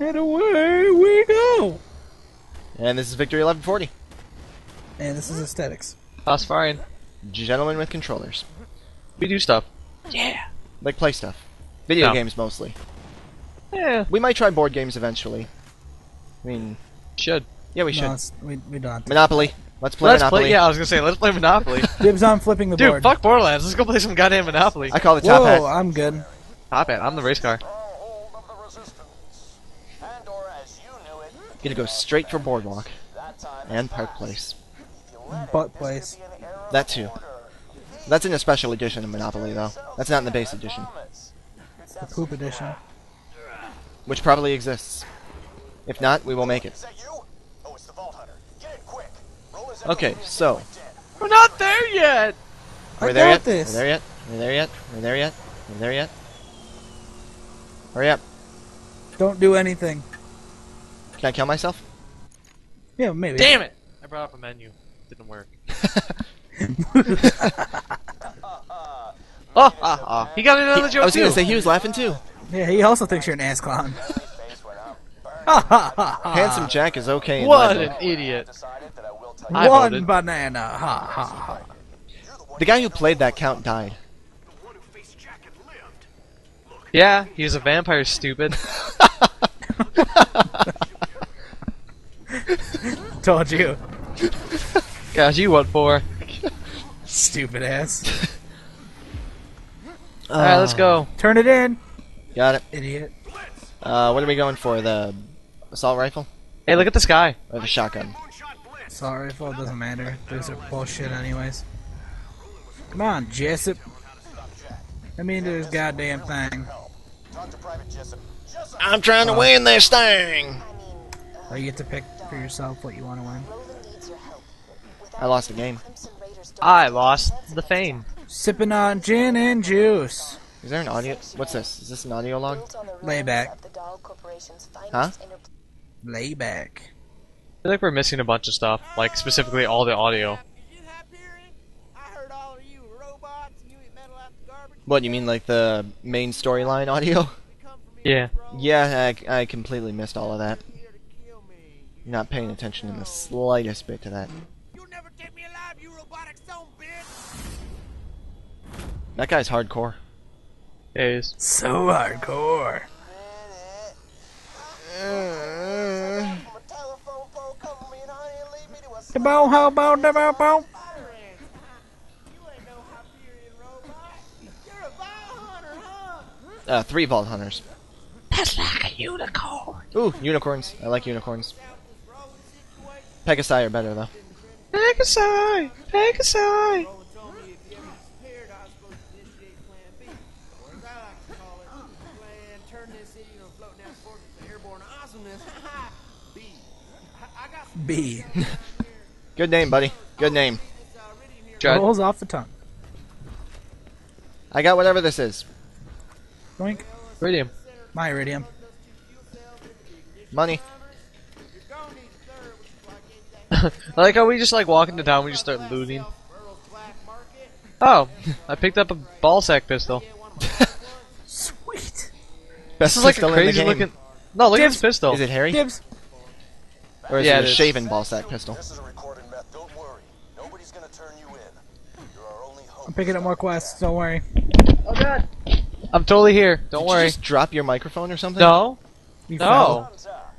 And away we go! And this is Victory 1140. And this is aesthetics. Osfirein. Gentlemen with controllers. We do stuff. Yeah. Like play stuff. Video games mostly. Yeah. We might try board games eventually. I mean... Should. Yeah, we should. We don't. Monopoly. Let's play Monopoly. Yeah, I was gonna say, let's play Monopoly. Dibs on flipping the board. Dude, fuck Borderlands. Let's go play some goddamn Monopoly. I call it Top Hat. Whoa, I'm good. Top Hat. I'm the race car. Gonna go straight for Boardwalk and Park Place. Butt Place. That too. That's in a special edition of Monopoly, though. That's not in the base edition. The poop edition. Which probably exists. If not, we will make it. Okay, so... We're not there yet! We're there yet? We're there yet? We're there yet? We're there yet? We're there yet? Hurry up. Don't do anything. Can I kill myself? Yeah, maybe. Damn it! I brought up a menu. Didn't work. He got another joke too! I was gonna say, he was laughing too. Yeah, he also thinks you're an ass clown. Handsome Jack is okay in What an idiot. One banana. Ha ha ha. The guy who played that count died. Yeah, he was a vampire, stupid. Told you. Gosh, you what for? Stupid ass. Alright, let's go. Turn it in. Got it. Idiot. What are we going for? The assault rifle? Hey, look at this guy. I have a shotgun. Assault rifle, it doesn't matter. Those are bullshit anyways. Come on, Jessup. Let me into this goddamn thing. I'm trying to win this thing! Or you get to pick for yourself what you want to win. I lost the game. I lost the fame. Sipping on gin and juice. Is there an audio? What's this? Is this an audio log? Layback. Huh? Layback. I feel like we're missing a bunch of stuff, like specifically all the audio. What, you mean like the main storyline audio? Yeah. Yeah, I completely missed all of that. You're not paying attention in the slightest bit to that. You'll never get me alive, you robotic son of a bitch. That guy's hardcore. Yeah, he is. So hardcore. How about three vault hunters. That's like a unicorn. Ooh, unicorns. I like unicorns. Pegasi are better though. Pegasi! Pegasi! B. Good name, buddy. Good name. Rolls off the tongue. I got whatever this is. Boink. Iridium. My iridium. Money. I like how we just like walk into town, we just start looting. Oh, I picked up a ballsack pistol. Sweet. Best this is like a crazy looking. No, look at this pistol. Is it Harry? Dibs. Or is it a shaven ballsack pistol? This is a recorded meth. Don't worry. Nobody's gonna turn you in. You're our only hope. I'm picking up more quests. Don't worry. Oh god. I'm totally here. Don't worry. Did you just drop your microphone or something? No. You fell.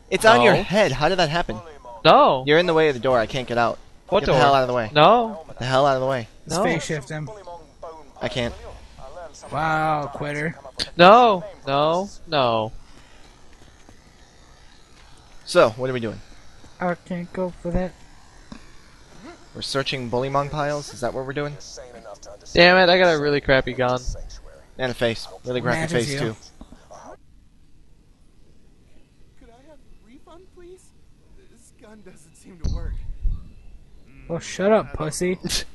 It's on your head. How did that happen? No. You're in the way of the door. I can't get out. What door? Get the hell out of the way. No. Get the hell out of the way. No. Space shift him. I can't. Wow, quitter. No. No. No. So, what are we doing? I can't go for that. We're searching bullymong piles? Is that what we're doing? Damn it, I got a really crappy gun. And a face. Really crappy face, too. Could I have a refund, please? This gun doesn't seem to work. Well, shut up, pussy. Looks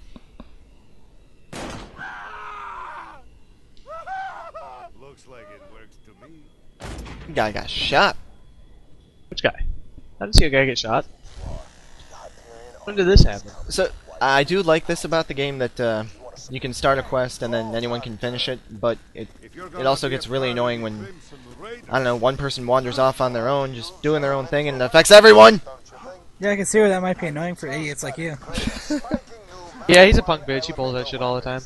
like it works to me. The guy got shot. Which guy? I didn't see a guy get shot. When did this happen? So, I do like this about the game that quests. You can start a quest and then anyone can finish it, but it also gets really annoying when, I don't know, one person wanders off on their own, just doing their own thing, and it affects everyone! Yeah, I can see where that might be annoying for idiots like you. Yeah, he's a punk bitch, he pulls that shit all the time.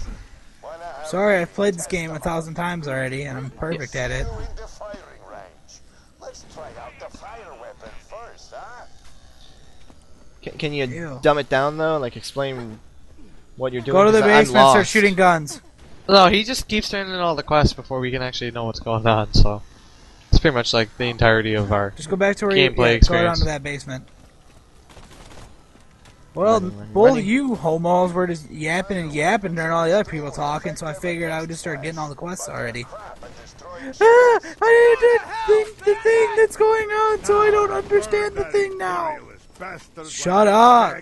Sorry, I've played this game 1,000 times already, and I'm perfect at it. Let's try out the fire weapon first, huh? Can you dumb it down, though? Like, explain what you're doing? Go to the basement and start shooting guns. No, he just keeps turning in all the quests before we can actually know what's going on, so... It's pretty much, like, the entirety of our gameplay experience. Just go back to where you... go down to that basement. Well, both you homos were just yapping during all the other people talking, so I figured I would just start getting all the quests already. Ah, I didn't do the thing that's going on, so I don't understand the thing now. Shut up.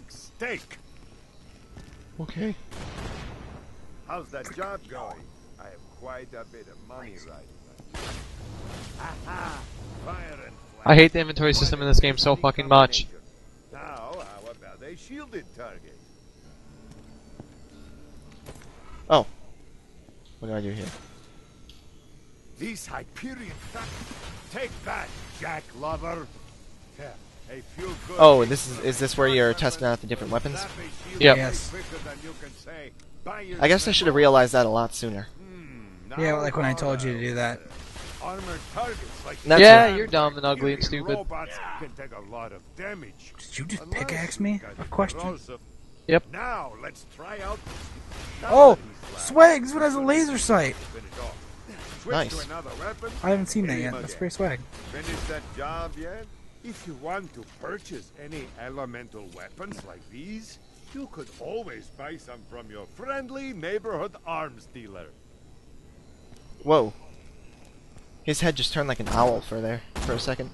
Okay. How's that job going? I have quite a bit of money right now. I hate the inventory system in this game so fucking much. A shielded target. Oh. What do I do here? These Hyperion factions. Take that, Jack Lover. A few good... Oh, is this where you're testing out the different weapons? Yep. Yes. I guess I should have realized that a lot sooner. Yeah, like when I told you to do that. Like yeah, you're dumb and ugly and stupid. Can take a lot of damage. Did you just pickaxe me? A question? Yep. Now let's try out. Oh! Swag! This one has a laser sight! Nice. I haven't seen that yet. That's pretty swag. Finish that job yet? If you want to purchase any elemental weapons like these, you could always buy some from your friendly neighborhood arms dealer. Whoa. His head just turned like an owl for a second.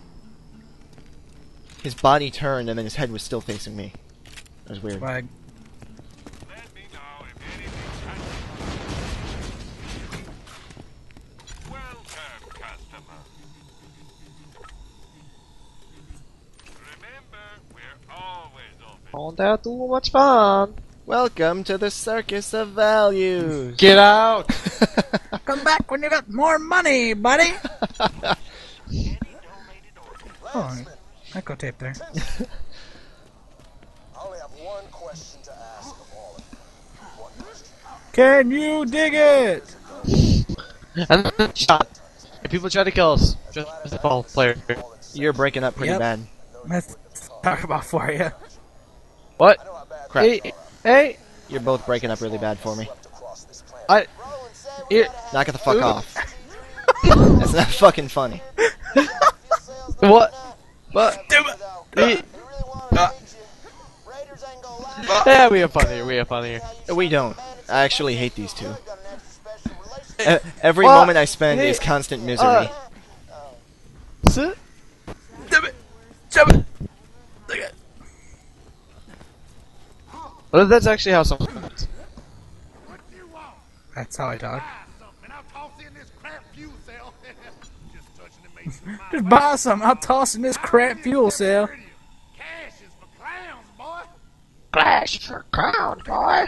His body turned and then his head was still facing me. That was weird. Swag. Let me know if anything's happening. Welcome, customer. Remember, we're always open. Oh, that's too much fun. Welcome to the circus of values. Get out! Come back when you got more money, buddy. Oh, echo tape there. Can you dig it? And then shot. People try to kill us. Just the ball player. You're breaking up pretty bad. Let's talk about for you. What? Crap. Hey, you're both breaking up really bad for me. Knock it the fuck off. That's not fucking funny. What? What? Yeah, we are funnier. We are funnier. We don't. I actually hate these two. Every moment I spend is constant misery. What if that's actually how someone talks? That's how I talk. Just buy some, I'll toss in this crap fuel cell. Cash is for clowns, boy. Cash is for clowns, boy.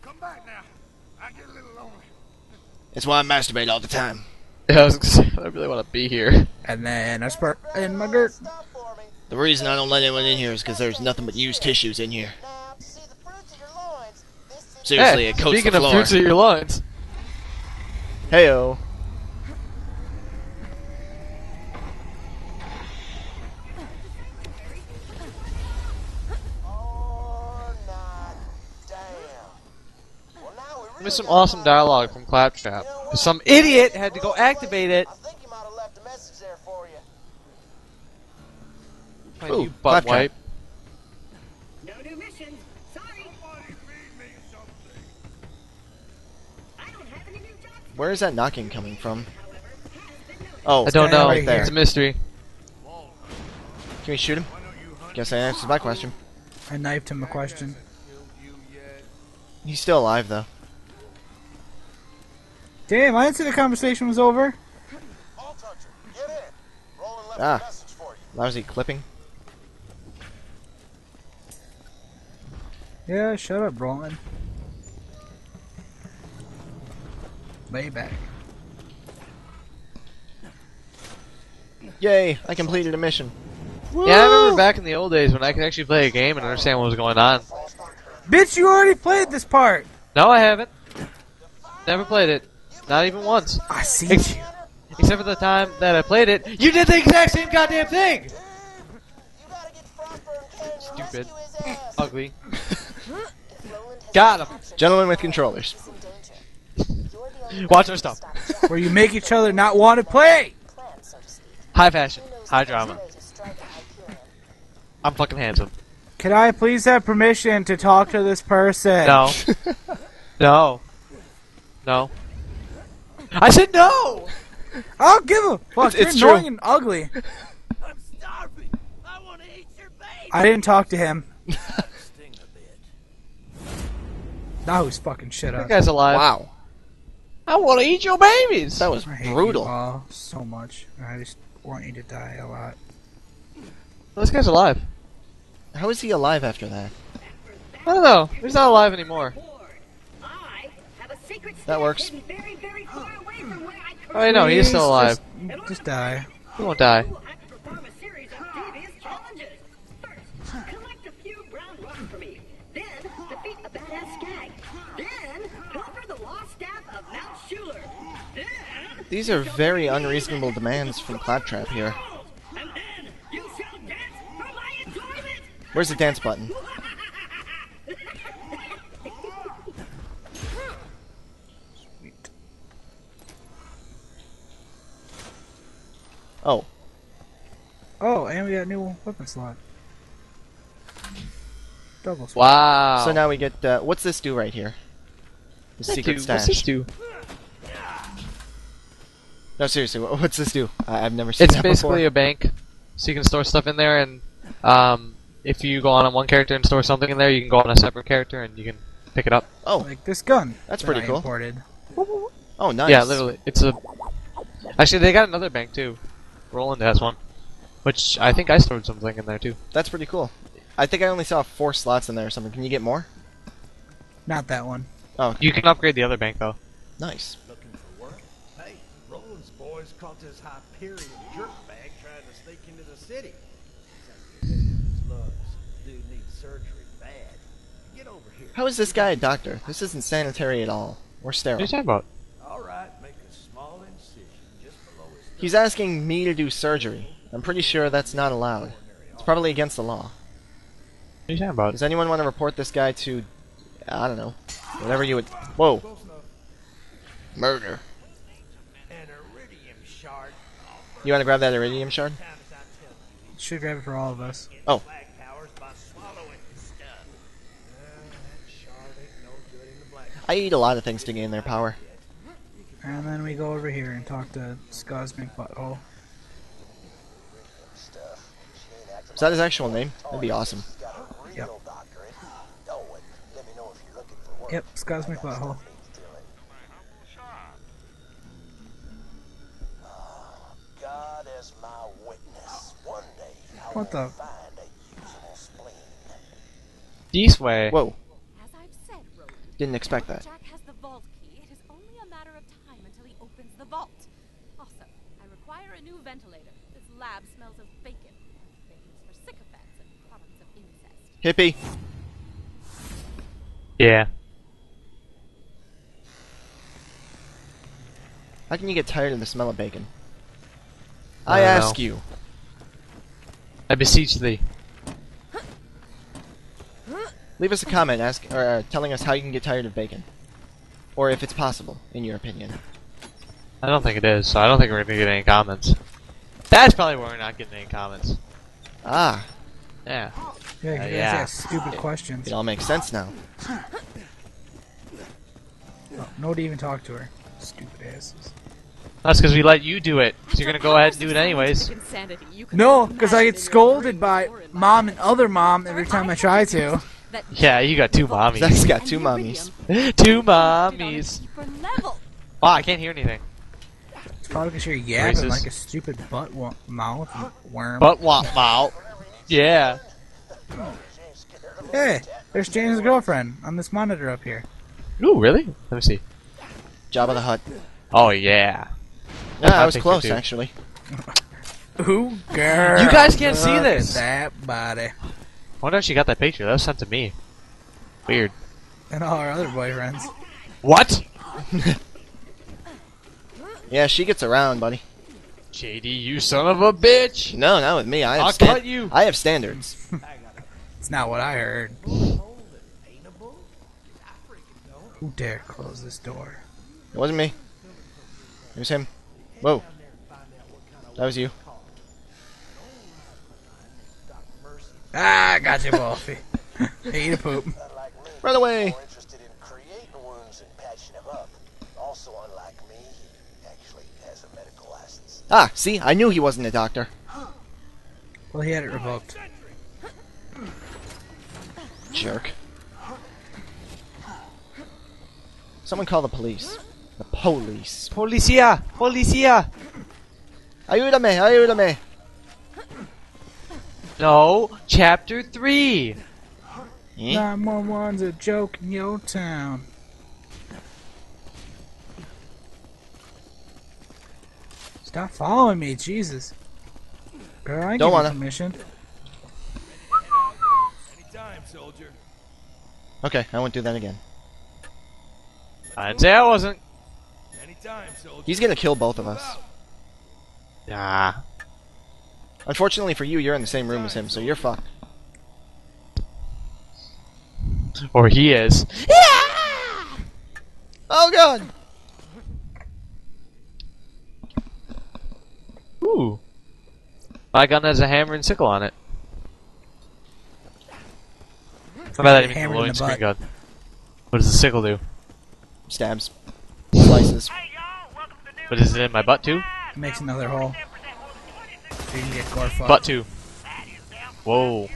Come back now. I get a little lonely. That's why I masturbate all the time. Yeah, I was gonna say, I really want to be here. And then I spark in my dirt. The reason I don't let anyone in here is because there's nothing but used tissues in here. Seriously, it coats the floor. Speaking of fruits of your loins. Heyo. There's some awesome dialogue from Claptrap. Some idiot had to go activate it. Ooh, butt wipe. No new missions. Sorry. Where is that knocking coming from? Oh, I don't know. Right there. It's a mystery. Can we shoot him? Guess that answers my question. I knifed him a question. He's still alive though. Damn, I didn't see the conversation was over. Ah, lousy clipping. Yeah, shut up, Roland. Layback. Yay! I completed a mission. Woo! Yeah, I remember back in the old days when I could actually play a game and understand what was going on. Bitch, you already played this part! No, I haven't. Never played it. Not even once. I see you. Except for the time that I played it, you did the exact same goddamn thing! Stupid. Ugly. Got him. Gentlemen with controllers. Watch our stuff. Where you make each other not want to play! High fashion. High drama. I'm fucking handsome. Can I please have permission to talk to this person? No. No. No. I said no! I don't give a fuck. It's you're annoying and ugly. I'm starving. I want to eat your baby. I didn't talk to him. Now he's fucking shit up. That guy's alive. Wow. I want to eat your babies. That was brutal. You all so much. I just want you to die a lot. Well, this guy's alive. How is he alive after that? I don't know. He's not alive anymore. That works. Oh, no, he's still alive. Just die. He won't die. These are very unreasonable demands from Claptrap here. Where's the dance button? Oh. Oh, and we got a new weapon slot. Double slot. Wow. So now we get, what's this do right here? The secret stash. What's this do? No, seriously, what's this do? I've never seen that before. It's basically a bank, so you can store stuff in there, and if you go on one character and store something in there, you can go on a separate character and you can pick it up. Oh. Like this gun. That's pretty cool. Oh, nice. Yeah, literally. It's a... Actually, they got another bank, too. Roland has one, which I think I stored something in there too. That's pretty cool. I think I only saw 4 slots in there or something. Can you get more? Not that one. Oh, okay. You can upgrade the other bank though. Nice. Looking for work? Hey, Roland's boys caught this Hyperion jerkbag trying to sneak into the city. Dude needs surgery bad. Get over here. How is this guy a doctor? This isn't sanitary at all, or sterile. What are you talking about? All right. He's asking me to do surgery. I'm pretty sure that's not allowed. It's probably against the law. What are you talking about? Does anyone want to report this guy to... I don't know. Whatever you would... Whoa. Murder. You want to grab that iridium shard? Should grab it for all of us. Oh. I eat a lot of things to gain their power. And then we go over here and talk to Scuzzmike Butthole. Is that his actual name? That'd be awesome. Yep. Yep, Scuzzmike Butthole. What the? This way. Whoa. Didn't expect that. Vault. Also, I require a new ventilator. This lab smells of bacon. Bacon's for sycophants and products of incest. Hippie. Yeah. How can you get tired of the smell of bacon? I ask you. I beseech thee. Leave us a comment telling us how you can get tired of bacon. Or if it's possible, in your opinion. I don't think it is, so I don't think we're gonna get any comments. That's probably why we're not getting any comments. Ah. Yeah. Yeah, you guys ask stupid questions. It all makes sense now. Oh, no one to even talk to her. Stupid asses. That's because we let you do it. So you're gonna go ahead and do it anyways. No, because I get scolded by mom and other mom every time I try to. Yeah, you got 2 mommies. That's got 2 mommies. 2 mommies. Wow, I can't hear anything. Probably because you're yapping like a stupid butt-womp-mouth worm. Butt-womp-mouth? Yeah. Hey, there's James' girlfriend on this monitor up here. Ooh, really? Let me see. Jabba the Hutt. Oh, yeah. No, I was close, actually. Ooh, girl. You guys can't see this. That body. Wonder if she got that picture. That was sent to me. Weird. And all our other boyfriends. What? Yeah, she gets around, buddy. JD, you son of a bitch! No, not with me. I'll cut you. I have standards. It's not what I heard. Who dare close this door? It wasn't me. It was him. Whoa. That was you. Ah, I got you, Wolfie. Eat a poop. Run away. Ah, see? I knew he wasn't a doctor. Well, he had it revoked. Jerk. Someone call the police. The police. Policia! Policia! Ayúdame! Ayúdame! No! Chapter 3! 911's a joke in your town. Stop following me, Jesus. Girl, I don't want permission. Anytime, soldier. Okay, I won't do that again. I'd say I wasn't. Anytime, soldier. He's gonna kill both of us. Nah. Unfortunately for you, you're in the same room as him, so you're fucked. Or he is. Yeah! Oh god! Ooh. My gun has a hammer and sickle on it. How about that even loading screen gun? What does the sickle do? Stabs. Slices. But is it in my butt too? It makes another hole. So you can get gore fucked. Butt too. Whoa.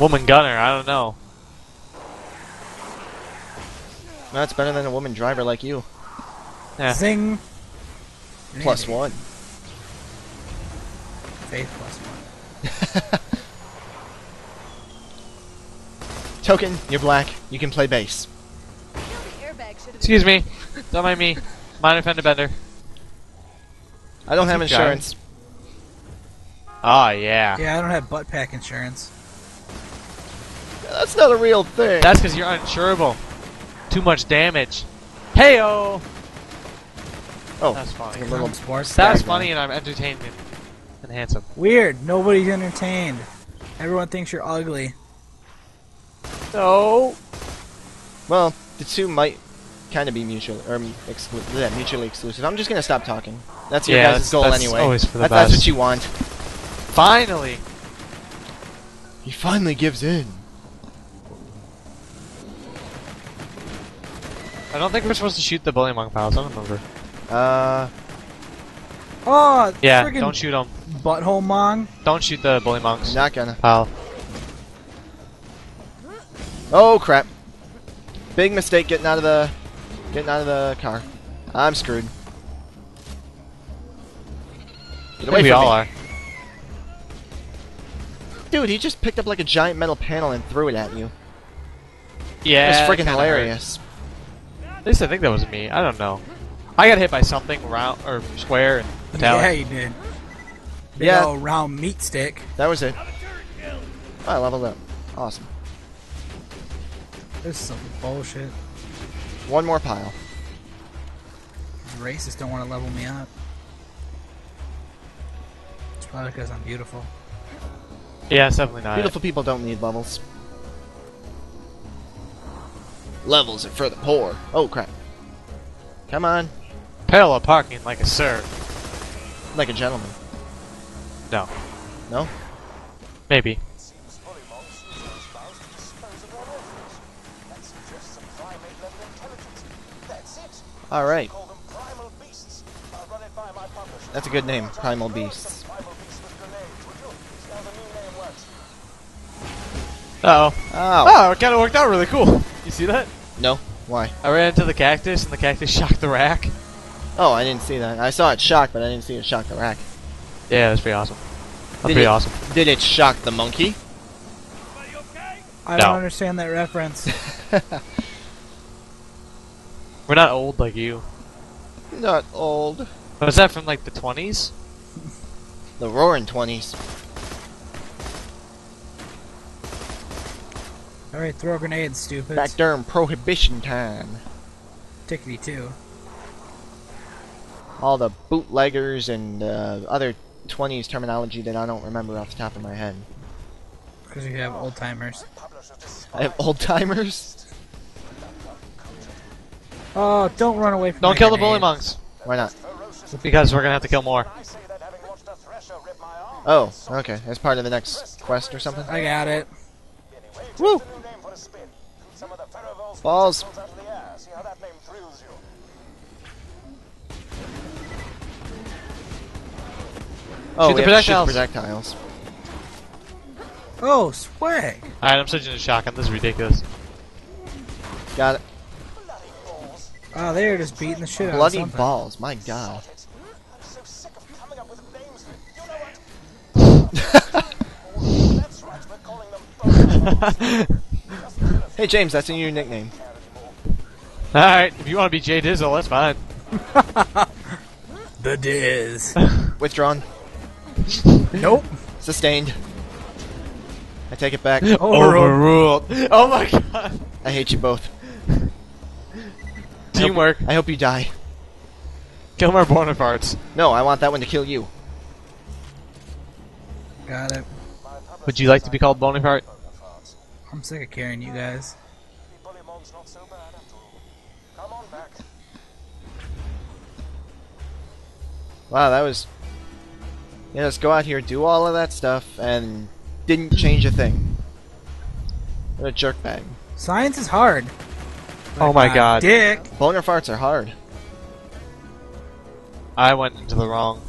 Woman gunner, I don't know. That's better than a woman driver like you. Yeah. Zing. Plus one. Faith plus one. Token, you're black. You can play bass. Excuse me. Don't mind me. Minor fender bender. I don't have insurance. Oh, yeah. Yeah, I don't have butt pack insurance. That's not a real thing. That's because you're uninsurable. Too much damage. Hey-oh! Oh, that's funny. Like a little sports that's funny, and I'm entertained. And handsome. Weird. Nobody's entertained. Everyone thinks you're ugly. No. Well, the two might kind of be mutually mutually exclusive. I'm just gonna stop talking. That's your guys' goal anyway. Always for the best. That's what you want. Finally. He finally gives in. I don't think we're supposed to shoot the bully monk pals. I don't remember. Oh, yeah, don't shoot them. Butthole Mong. Don't shoot the bully monks. Not gonna. Pal. Oh crap! Big mistake getting out of the car. I'm screwed. Get away from me. We all are. Dude, he just picked up like a giant metal panel and threw it at you. Yeah, it was freaking hilarious. At least I think that was me. I don't know. I got hit by something round or square and metallic. Yeah, you did. Big old round meat stick. That was it. Oh, I leveled up. Awesome. This is some bullshit. One more pile. Racists don't want to level me up. It's probably because I'm beautiful. Yeah, it's definitely not. Beautiful people don't need levels. Levels are for the poor. Oh crap! Come on. Parallel parking like a sir. Like a gentleman. No. No? Maybe. Alright. That's a good name, Primal Beasts. Uh-oh. Oh, it kind of worked out really cool. You see that? No. Why? I ran into the cactus and the cactus shocked the rack. Oh, I didn't see that. I saw it shock, but I didn't see it shock the rack. Yeah, that's pretty awesome. That's pretty awesome. Did it shock the monkey? I don't understand that reference. We're not old like you. Not old. Was that from like the 20s? The roaring 20s. Alright, throw grenades, stupid. Back during Prohibition time. Tickety too. All the bootleggers and other 20s terminology that I don't remember off the top of my head. Because you have old timers. I have old timers? Oh, don't run away from me. Don't kill the bully monks. Why not? Because we're gonna have to kill more. Oh, okay. That's part of the next quest or something? I got it. Woo! Balls. Oh, shoot the projectiles. Shoot projectiles. Oh, swag! Alright, I'm switching to shotgun. This is ridiculous. Got it. Oh, they're just beating the shit out of something. Bloody balls, my god. Hey James, that's a new nickname. Alright, if you want to be J Dizzle, that's fine. The Diz. Withdrawn. Nope. Sustained. I take it back. Overruled. Oh my god. I hate you both. Teamwork. I hope you die. Kill more Bonapartes. No, I want that one to kill you. Got it. Would you like to be called Bonaparte? I'm sick of carrying you guys. Wow, that was... Yeah, let's go out here, do all of that stuff, and didn't change a thing. What a jerkbag. Science is hard. Oh my god. Dick! Boner farts are hard. I went into the wrong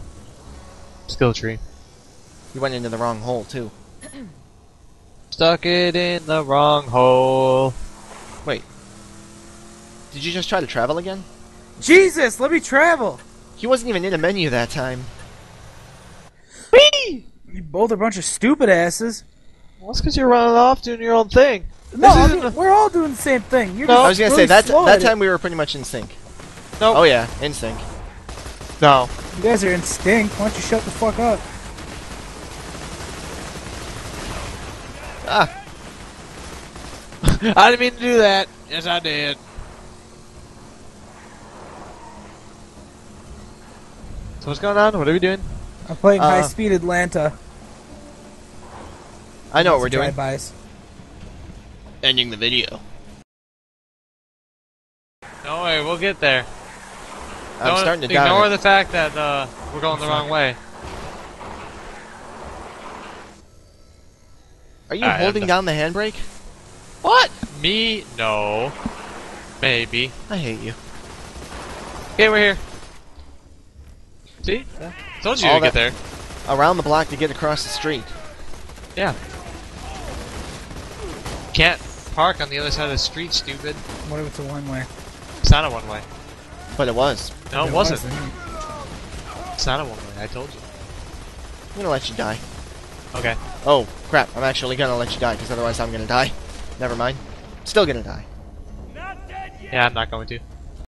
skill tree. You went into the wrong hole, too. Stuck it in the wrong hole. Wait. Did you just try to travel again? Jesus, let me travel! He wasn't even in a menu that time. Whee! You both are a bunch of stupid asses. Well, that's because you're running off doing your own thing. No, I mean, we're all doing the same thing. You're no, just I was gonna really say that time we were pretty much in sync. No. Nope. Oh yeah, in sync. No. You guys are in stink. Why don't you shut the fuck up? Ah. I didn't mean to do that. Yes, I did. So what's going on? What are we doing? I'm playing high-speed Atlanta. I know what we're doing. Ending the video. Don't worry, we'll get there. I'm starting to doubt. Ignore the fact that we're going the wrong way. Are you holding down the handbrake? What? Me? No. Maybe. I hate you. Okay, we're here. See? Yeah. Told you to get there. Around the block to get across the street. Yeah. Can't park on the other side of the street, stupid. What if it's a one-way? It's not a one-way. But it was. No, it wasn't. It's not a one-way, I told you. I'm gonna let you die. Okay. Oh, crap. I'm actually gonna let you die, because otherwise I'm gonna die. Never mind. Still gonna die. Not dead yet. Yeah, I'm not going to.